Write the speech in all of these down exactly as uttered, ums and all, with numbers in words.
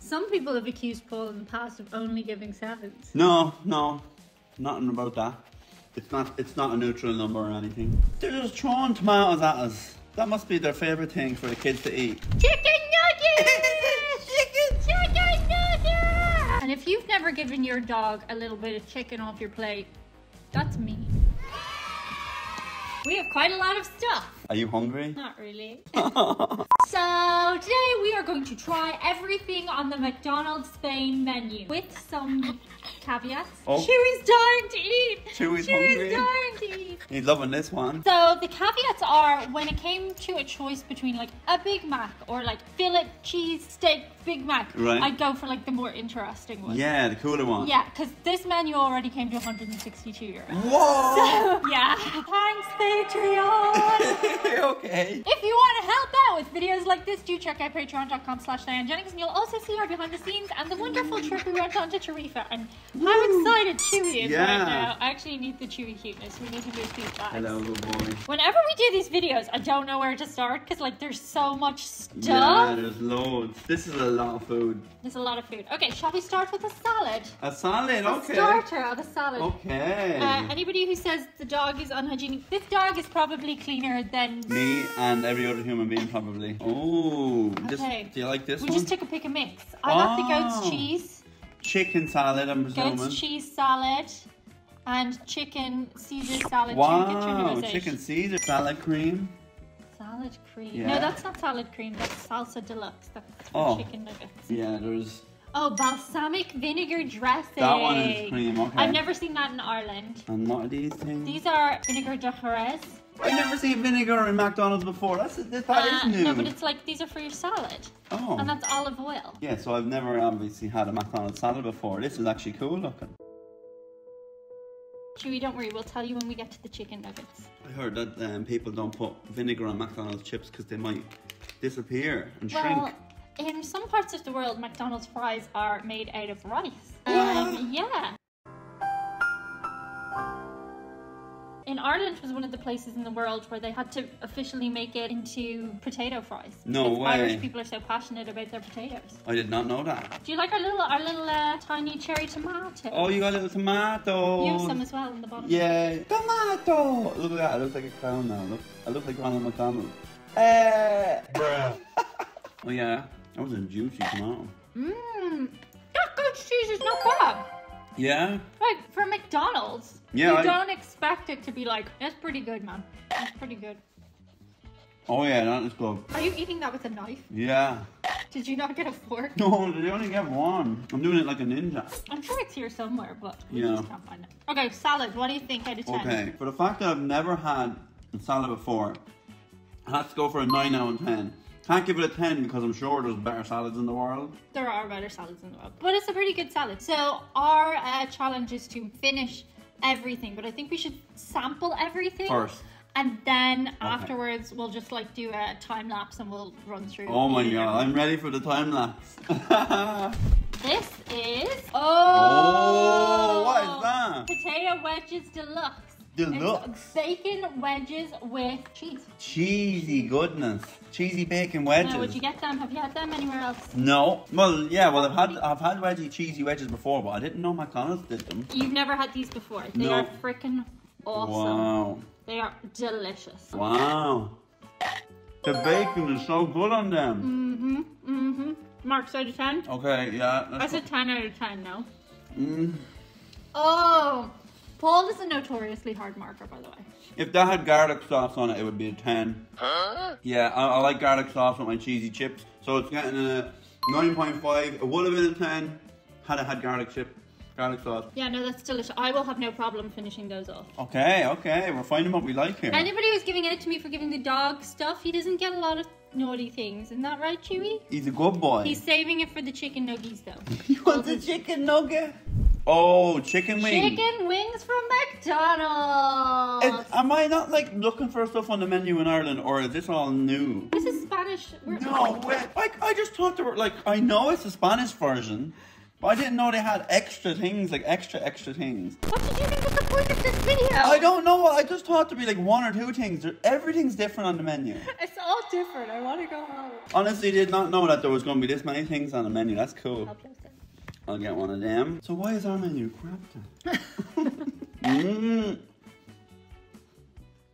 Paul. Some people have accused Paul in the past of only giving sevens. No, no, nothing about that. It's not, it's not a neutral number or anything. They're just throwing tomatoes at us. That must be their favourite thing for the kids to eat. Chicken nuggets! Chicken, chicken nuggets! And if you've never given your dog a little bit of chicken off your plate, that's me. We have quite a lot of stuff. Are you hungry? Not really. So today we are going to try everything on the McDonald's Spain menu with some caveats. Oh. Chewy's dying to eat. Chewy's, Chewy's dying to eat. He's loving this one. So the caveats are when it came to a choice between like a Big Mac or like fillet cheese steak Big Mac, right. I'd go for like the more interesting one. Yeah, the cooler one. Yeah, because this menu already came to one hundred sixty-two euros. Whoa! So, yeah. Thanks, Patreon. Okay. If you want to help out with videos like this, do check out patreon dot com slash Diane Jennings, and you'll also see our behind the scenes and the wonderful trip we went on to Tarifa. And Woo. How excited Chewy is yeah. right now. I actually need the Chewy cuteness. We need to move these bags. Hello, little boy. Whenever we do these videos, I don't know where to start because like there's so much stuff. Yeah, there's loads. This is a lot of food. There's a lot of food. Okay, shall we start with a salad? A salad, a okay. starter of a salad. Okay. Uh, anybody who says the dog is unhygienic, this dog is probably cleaner than me and every other human being probably. Oh, okay. Just, do you like this we one? We just took a pick and mix. I got oh, the goat's cheese. Chicken salad, I'm presuming. Goat's cheese salad and chicken Caesar salad. Wow, chicken Caesar salad cream. Salad cream. Yeah. No, that's not salad cream. That's salsa deluxe. That's oh, chicken nuggets. Yeah, there's... Oh, balsamic vinegar dressing. That one is cream, okay. I've never seen that in Ireland. And what are these things? These are vinegar de Jerez. I've never seen vinegar in McDonald's before. That's that uh, is new. No, but it's like these are for your salad. Oh. And that's olive oil. Yeah, so I've never obviously had a McDonald's salad before. This is actually cool looking. Chewy, don't worry. We'll tell you when we get to the chicken nuggets. I heard that um, people don't put vinegar on McDonald's chips because they might disappear and well, shrink. In some parts of the world, McDonald's fries are made out of rice. Um, yeah. In Ireland was one of the places in the world where they had to officially make it into potato fries. No way. Irish people are so passionate about their potatoes. I did not know that. Do you like our little, our little uh, tiny cherry tomato? Oh, you got a little tomato. You have some as well in the bottom. Yeah. Tomato. Look at that. I look like a clown now. Look, I look like Ronald McDonald. Uh. Bruh. Oh yeah, that was a juicy tomato. Mmm. That good cheese is not bad. Yeah? Like, for McDonald's, yeah, you I... don't expect it to be like, that's pretty good, man. That's pretty good. Oh yeah, that is good. Are you eating that with a knife? Yeah. Did you not get a fork? No, did you only get one? I'm doing it like a ninja. I'm sure it's here somewhere, but we yeah. just can't find it. Okay, salad, what do you think out of ten? Okay, for the fact that I've never had a salad before, I have to go for a nine out of ten. Can't give it a ten because I'm sure there's better salads in the world. There are better salads in the world, but it's a pretty good salad. So our uh, challenge is to finish everything, but I think we should sample everything first. And then okay. afterwards, we'll just like do a time lapse and we'll run through. Oh my God, everything. I'm ready for the time lapse. This is, oh, oh, what is that? Potato wedges deluxe. Deluxe. Bacon wedges with cheese. Cheesy goodness. Cheesy bacon wedges. Now, would you get them? Have you had them anywhere else? No. Well, yeah. Well, I've had I've had wedgie cheesy wedges before, but I didn't know McDonald's did them. You've never had these before. They no. are freaking awesome. Wow. They are delicious. Wow. The bacon is so good on them. Mhm. Mhm. Mark's out of ten. Okay. Yeah. That's, that's a ten out of ten. No. Mm. Oh. Paul is a notoriously hard marker, by the way. If that had garlic sauce on it, it would be a ten. Huh? Yeah, I, I like garlic sauce with my cheesy chips, so it's getting a nine point five. It would have been a ten had it had garlic chip, garlic sauce. Yeah, no, that's delicious. I will have no problem finishing those off. Okay, okay, we're finding what we like here. Anybody who's giving it to me for giving the dog stuff, he doesn't get a lot of naughty things. Isn't that right, Chewy? He's a good boy. He's saving it for the chicken nuggies, though. He wants a chicken nugget? Oh, chicken wings. Chicken wings from McDonald's. Is, am I not like looking for stuff on the menu in Ireland or is this all new? This is Spanish. We're no way. I, I just thought there were like, I know it's a Spanish version, But I didn't know they had extra things, like extra, extra things. What did you think was the point of this video? I don't know. I just thought to be like one or two things. Everything's different on the menu. It's all different. I want to go home. Honestly, did not know that there was going to be this many things on the menu. That's cool. I'll get one of them. So why is our menu crap then? Mmm.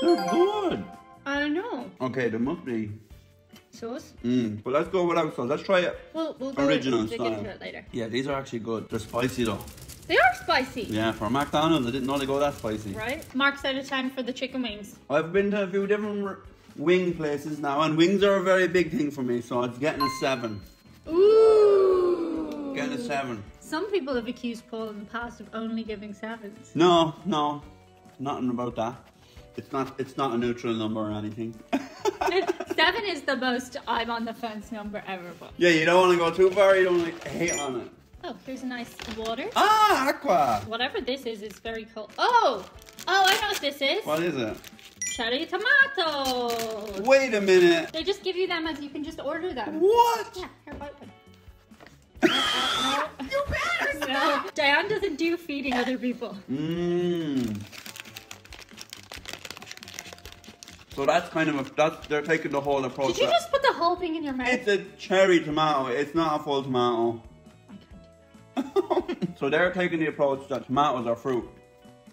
They're good. I don't know. Okay, there must be sauce. Mmm, but let's go without sauce. Let's try it. Well, we'll go original style. We'll get it later. Yeah, these are actually good. They're spicy though. They are spicy. Yeah, for McDonald's, I didn't know they go that spicy. Right? Mark said it's time for the chicken wings. I've been to a few different wing places now, and wings are a very big thing for me, so it's getting a seven. Ooh. Getting a seven. Some people have accused Paul in the past of only giving sevens. No, no, nothing about that. It's not. It's not a neutral number or anything. Seven is the most I'm on the fence number ever. But yeah, you don't want to go too far. You don't like hate on it. Oh, here's a nice water. Ah, aqua. Whatever this is, it's very cold. Oh, oh, I know what this is. What is it? Cherry tomatoes. Wait a minute. They just give you them as you can just order them. What? Yeah, here, bite one. uh, no. You better stop. No. Diane doesn't do feeding other people. Mmm. So that's kind of a, that's, they're taking the whole approach. Did you just put the whole thing in your mouth? It's a cherry tomato. It's not a full tomato. I can't do that. So they're taking the approach that tomatoes are fruit.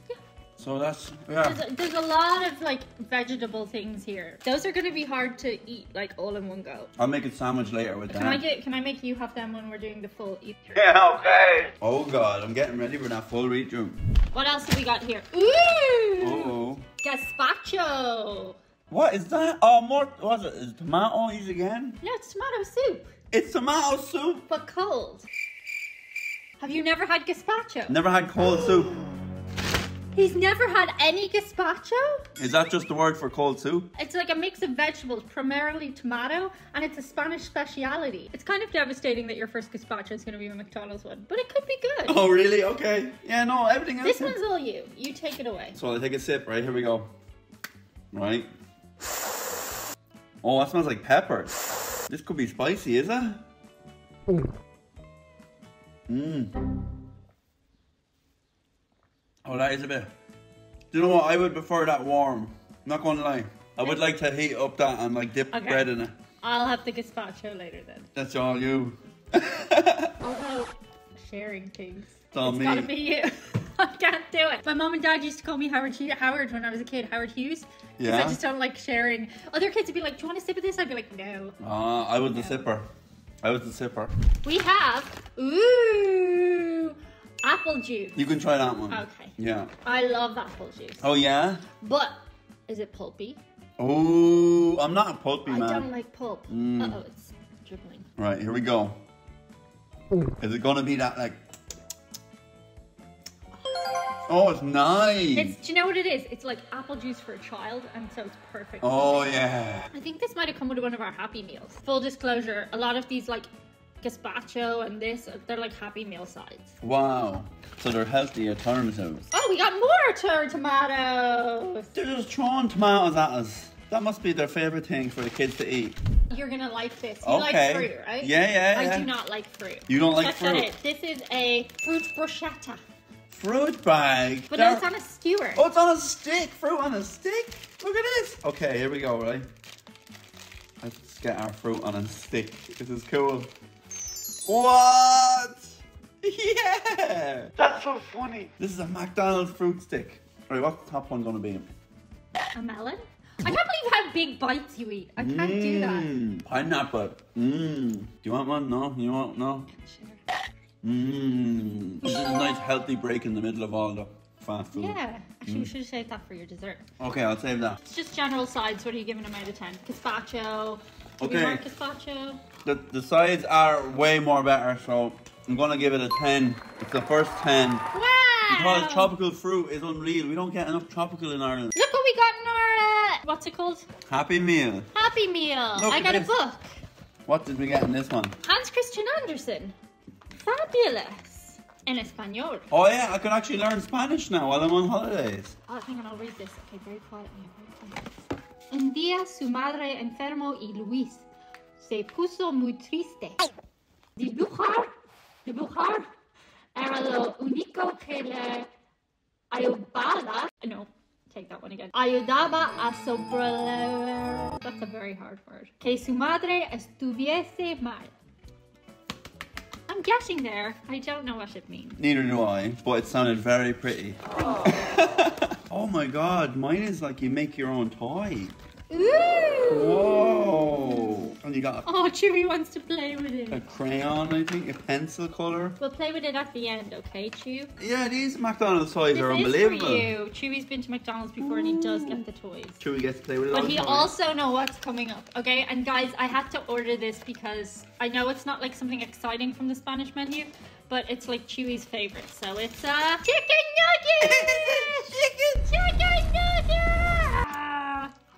Yeah. So that's, yeah. There's a, there's a lot of like vegetable things here. Those are going to be hard to eat like all in one go. I'll make a sandwich later with that. Can I get, can I make you have them when we're doing the full eat through? Yeah, okay. Oh God, I'm getting ready for that full eat through. What else have we got here? Ooh! Uh-oh. Gazpacho. What is that? Oh, more, what is it? Is it tomatoes again? No, it's tomato soup. It's tomato soup? But cold. Have you never had gazpacho? Never had cold soup. He's never had any gazpacho? Is that just the word for cold soup? It's like a mix of vegetables, primarily tomato, and it's a Spanish speciality. It's kind of devastating that your first gazpacho is gonna be a McDonald's one, but it could be good. Oh, really? Okay. Yeah, no, everything else. This one's all you. You take it away. So I take a sip, right? Here we go. Right. Oh, that smells like pepper. This could be spicy, is it? Mmm. Oh, that is a bit. Do you know what? I would prefer that warm. Not gonna lie. I would like to heat up that and like dip okay. bread in it. I'll have the gazpacho later then. That's all you. Oh, sharing things. It's, all it's me. Gotta be you. I can't do it. My mom and dad used to call me Howard Howard when I was a kid, Howard Hughes. Yeah. I just don't like sharing. Other kids would be like, do you want a sip of this? I'd be like, no. Ah, uh, I was no. the sipper. I was the sipper. We have, ooh, apple juice. You can try that one. Okay. Yeah. I love apple juice. Oh yeah? But, is it pulpy? Oh, I'm not a pulpy man. I don't like pulp. Mm. Uh-oh, it's dribbling. Right, here we go. Is it gonna be that like, oh, it's nice. It's, do you know what it is? It's like apple juice for a child, and so it's perfect. Oh, yeah. I think this might have come with one of our Happy Meals. Full disclosure, a lot of these like gazpacho and this, they're like Happy Meal sides. Wow. So they're healthier tomatoes. Oh, we got more cherry tomatoes. They're just throwing tomatoes at us. That must be their favorite thing for the kids to eat. You're going to like this. You okay. like fruit, right? Yeah, yeah, yeah. I do not like fruit. You don't like That's fruit? That's not it. This is a fruit bruschetta. Fruit bag. But no, it's on a skewer. Oh, it's on a stick. Fruit on a stick. Look at this. Okay, here we go, right? Let's get our fruit on a stick. This is cool. What? Yeah. That's so funny. This is a McDonald's fruit stick. All right, what's the top one gonna be? A melon? I can't believe how big bites you eat. I can't mm, do that. Pineapple. Mmm. Do you want one? No? You want no? Sure. Mmm. This is a nice healthy break in the middle of all the fast food. Yeah, actually mm. we should save that for your dessert. Okay, I'll save that. It's just general sides. What are you giving them out of ten? Gazpacho. Okay. Do you want gazpacho? The, the sides are way more better, so I'm gonna give it a ten. It's the first ten. Wow! Because tropical fruit is unreal. We don't get enough tropical in Ireland. Look what we got in our, uh, what's it called? Happy Meal. Happy Meal. Look, I got this. a book. What did we get in this one? Hans Christian Andersen. Fabulous. In Espanol. Oh yeah, I can actually learn Spanish now while I'm on holidays. Oh, hang on, I'll read this. Okay, very quietly, very quietly. Un día su madre enfermo y Luis se puso muy triste. Dibujar, dibujar, era lo único que le ayudaba. No, take that one again. Ayudaba a sobrevivir. That's a very hard word. Que su madre estuviese mal. I'm guessing there. I don't know what it means. Neither do I, but it sounded very pretty. Oh, oh my god, mine is like you make your own toy. Ooh! Whoa! And you got a, oh, Chewy wants to play with it. A crayon, I think, a pencil colour. We'll play with it at the end, okay, Chew? Yeah, these McDonald's toys this are unbelievable. This for you. Chewy's been to McDonald's before. Ooh. And he does get the toys. Chewy gets to play with it. But he toys. Also knows what's coming up, okay? And guys, I had to order this because I know it's not like something exciting from the Spanish menu, but it's like Chewy's favourite. So it's a uh, chicken nugget! Chicken, chicken nugget!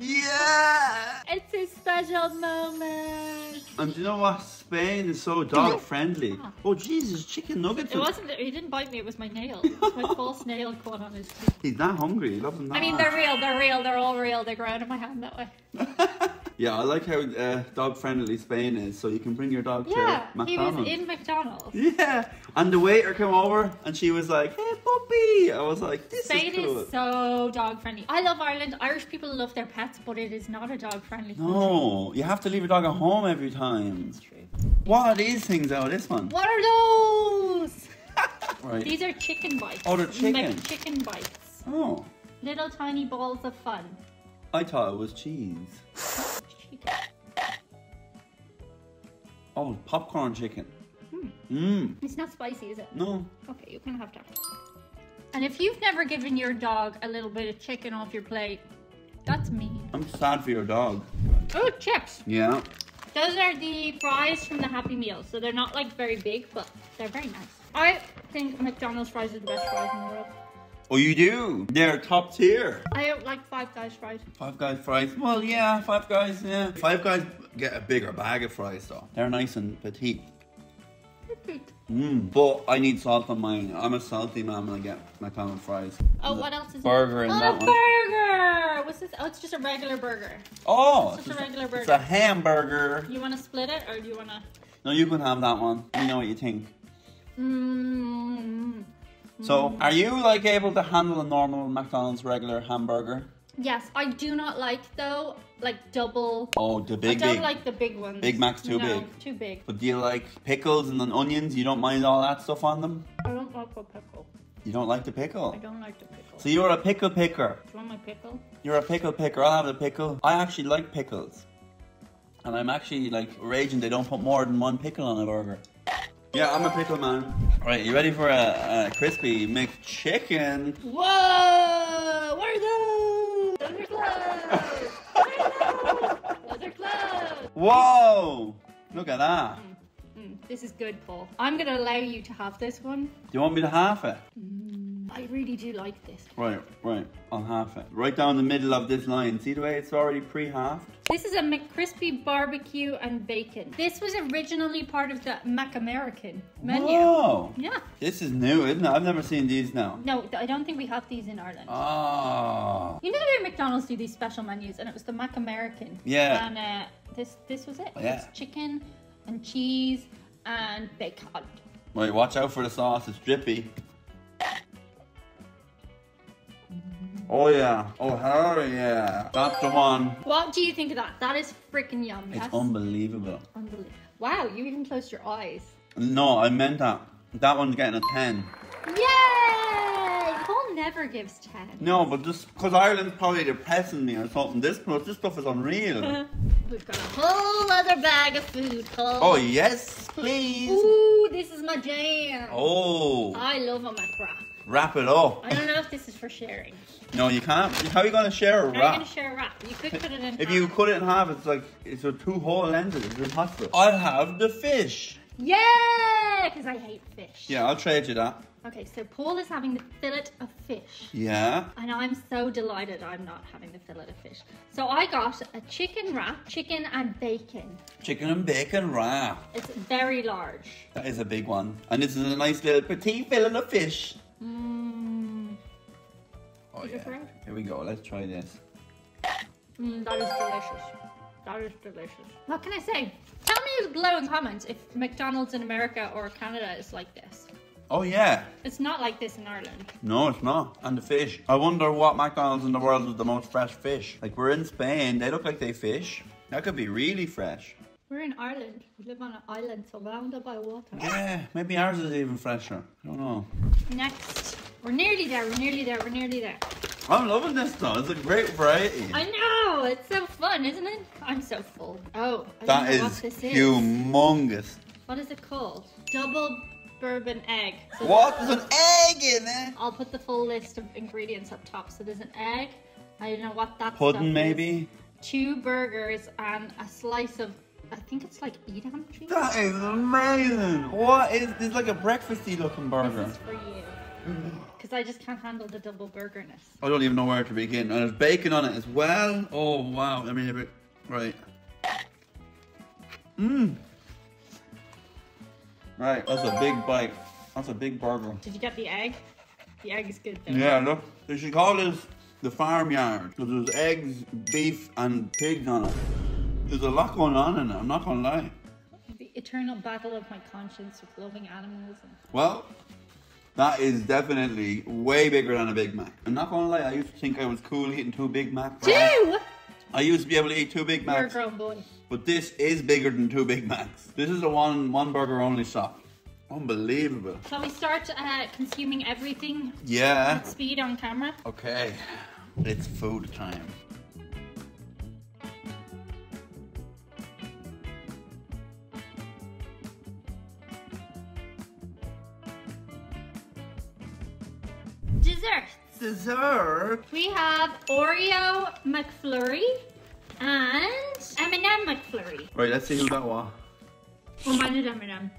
Yeah! It's a special moment. And do you know what? Spain is so dog friendly. Ah. Oh Jesus, chicken nuggets. It wasn't, he didn't bite me, it was my nail. It was my false nail caught on his teeth. He's not hungry, he loves them that I mean, much. They're real, they're real, they're all real. They grow out of my hand that way. Yeah, I like how uh, dog friendly Spain is, so you can bring your dog yeah, to McDonald's. Yeah, he was in McDonald's. Yeah, and the waiter came over and she was like, hey puppy. I was like, this Spain is cool. Spain is so dog friendly. I love Ireland. Irish people love their pets, but it is not a dog friendly country. No, you have to leave your dog at home every time. That's true. What are these things though, this one? What are those? Right. These are chicken bites. Oh, they're chicken. Like chicken bites. Oh. Little tiny balls of fun. I thought it was cheese. Oh, popcorn chicken. Hmm. Mm. It's not spicy, is it? No. Okay, you can have that. And if you've never given your dog a little bit of chicken off your plate, that's me. I'm sad for your dog. Oh, chips. Yeah. Those are the fries from the Happy Meal. So they're not like very big, but they're very nice. I think McDonald's fries are the best fries in the world. Oh, you do? They're top tier. I don't like Five Guys fries. Five Guys fries? Well, yeah, Five Guys, yeah. Five Guys get a bigger bag of fries, though. They're nice and petite. Petite. Mmm, but I need salt on mine. I'm a salty man when I get my McDonald's fries. Oh, what else is burger in oh, that one? Oh, burger! What's this? Oh, it's just a regular burger. Oh! It's just a regular burger. It's a hamburger. You want to split it, or do you want to? No, you can have that one. Let me know what you think. Mmm. So, are you like able to handle a normal McDonald's regular hamburger? Yes, I do not like though, like double. Oh, the big, I don't big. like the big ones. Big Mac's too no, big. too big. But do you like pickles and then onions? You don't mind all that stuff on them? I don't like the pickle. You don't like the pickle? I don't like the pickle. So you're a pickle picker. Do you want my pickle? You're a pickle picker, I'll have the pickle. I actually like pickles. And I'm actually like raging they don't put more than one pickle on a burger. Yeah, I'm a pickle man. All right, you ready for a, a crispy McChicken? Whoa! What are those? Those are clothes! What are those? Those are clothes! Whoa! Look at that. Mm, mm, this is good, Paul. I'm going to allow you to have this one. Do you want me to half it? Mm, I really do like this. Right, right. I'll half it. Right down the middle of this line. See the way it's already pre-halved? This is a McCrispy barbecue and bacon. This was originally part of the McAmerican menu. Whoa. Yeah. This is new, isn't it? I've never seen these now. No, I don't think we have these in Ireland. Oh. You know the way McDonald's do these special menus and it was the McAmerican. Yeah. And uh, this this was it. Yeah. It's chicken and cheese and bacon. Wait, watch out for the sauce. It's drippy. Oh yeah, oh hell yeah, that's the one. What do you think of that? That is freaking yum. It's that's unbelievable. Unbelievable. Wow, you even closed your eyes. No, I meant that. That one's getting a ten. Yay! Paul never gives ten. No, but just because Ireland's probably depressing me or something. This, this stuff is unreal. We've got a whole other bag of food, Paul. Oh yes, please. Ooh, this is my jam. Oh. I love a macra. Wrap it up. I don't know if this is for sharing. No, you can't. How are you going to share a wrap? How are you going to share a wrap? You could cut it in half. If you cut it in half, it's like, it's a two whole ends. It's impossible. I'll have the fish. Yeah, because I hate fish. Yeah, I'll trade you that. Okay, so Paul is having the fillet of fish. Yeah. And I'm so delighted I'm not having the fillet of fish. So I got a chicken wrap, chicken and bacon. Chicken and bacon wrap. It's very large. That is a big one. And this is a nice little petit fillet of fish. Mmm. Oh yeah. Here we go. Let's try this. Mmm, that is delicious. That is delicious. What can I say? Tell me below in comments if McDonald's in America or Canada is like this. Oh yeah. It's not like this in Ireland. No, it's not. And the fish. I wonder what McDonald's in the world with the most fresh fish. Like, we're in Spain, they look like they fish. That could be really fresh. We're in Ireland. We live on an island surrounded by water. Yeah, maybe ours is even fresher. I don't know. Next. We're nearly there, we're nearly there, we're nearly there. I'm loving this though, it's a great variety. I know, it's so fun, isn't it? I'm so full. Oh, I that don't know is what this humongous. Is. What is it called? Double bourbon egg. So what? There's an egg in it? I'll put the full list of ingredients up top. So there's an egg, I don't know what that Pudding stuff maybe? Is. Two burgers and a slice of, I think it's like Edam cheese. That is amazing. What is, this is like a breakfasty looking burger. This is for you. Because I just can't handle the double burgerness. I don't even know where to begin. And there's bacon on it as well. Oh wow, I mean a bit, right. Mmm. Right, that's a big bite. That's a big burger. Did you get the egg? The egg is good though. Yeah, look. They should call this the farmyard. Because there's eggs, beef and pig on it. There's a lot going on in it, I'm not gonna lie. The eternal battle of my conscience with loving animals. And well, that is definitely way bigger than a Big Mac. I'm not gonna lie, I used to think I was cool eating two Big Macs. Two? I used to be able to eat two Big Macs. You're a grown boy. But this is bigger than two Big Macs. This is a one one burger only shop. Unbelievable. Shall we start uh, consuming everything? Yeah. At speed on camera. Okay, it's food time. Dessert. Dessert. We have Oreo McFlurry and M and M McFlurry. Right, let's see who that was. Oh, mine is M and M.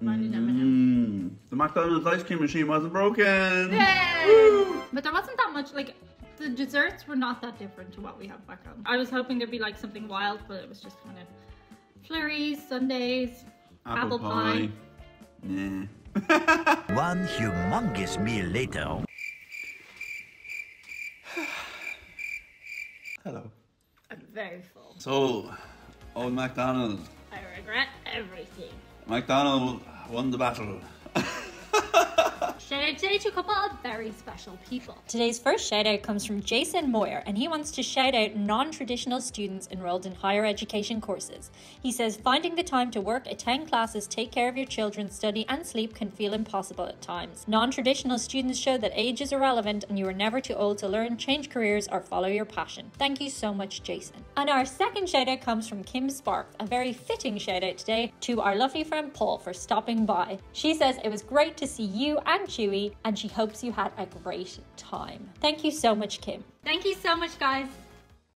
Mine is M and M. The McDonald's ice cream machine wasn't broken. Yay! Woo! But there wasn't that much, like, the desserts were not that different to what we have back home. I was hoping there'd be like something wild, but it was just kind of flurries, sundaes, apple, apple pie. pie. Yeah. One humongous meal later. Hello. I'm very full. So, old McDonald. I regret everything. McDonald won the battle. Shout out today to a couple of very special people. Today's first shout out comes from Jason Moyer, and he wants to shout out non-traditional students enrolled in higher education courses. He says, finding the time to work, attend classes, take care of your children, study and sleep can feel impossible at times. Non-traditional students show that age is irrelevant and you are never too old to learn, change careers or follow your passion. Thank you so much, Jason. And our second shout out comes from Kim Sparks, a very fitting shout out today to our lovely friend Paul for stopping by. She says, it was great to see you and Chewy, and she hopes you had a great time. Thank you so much, Kim. Thank you so much, guys.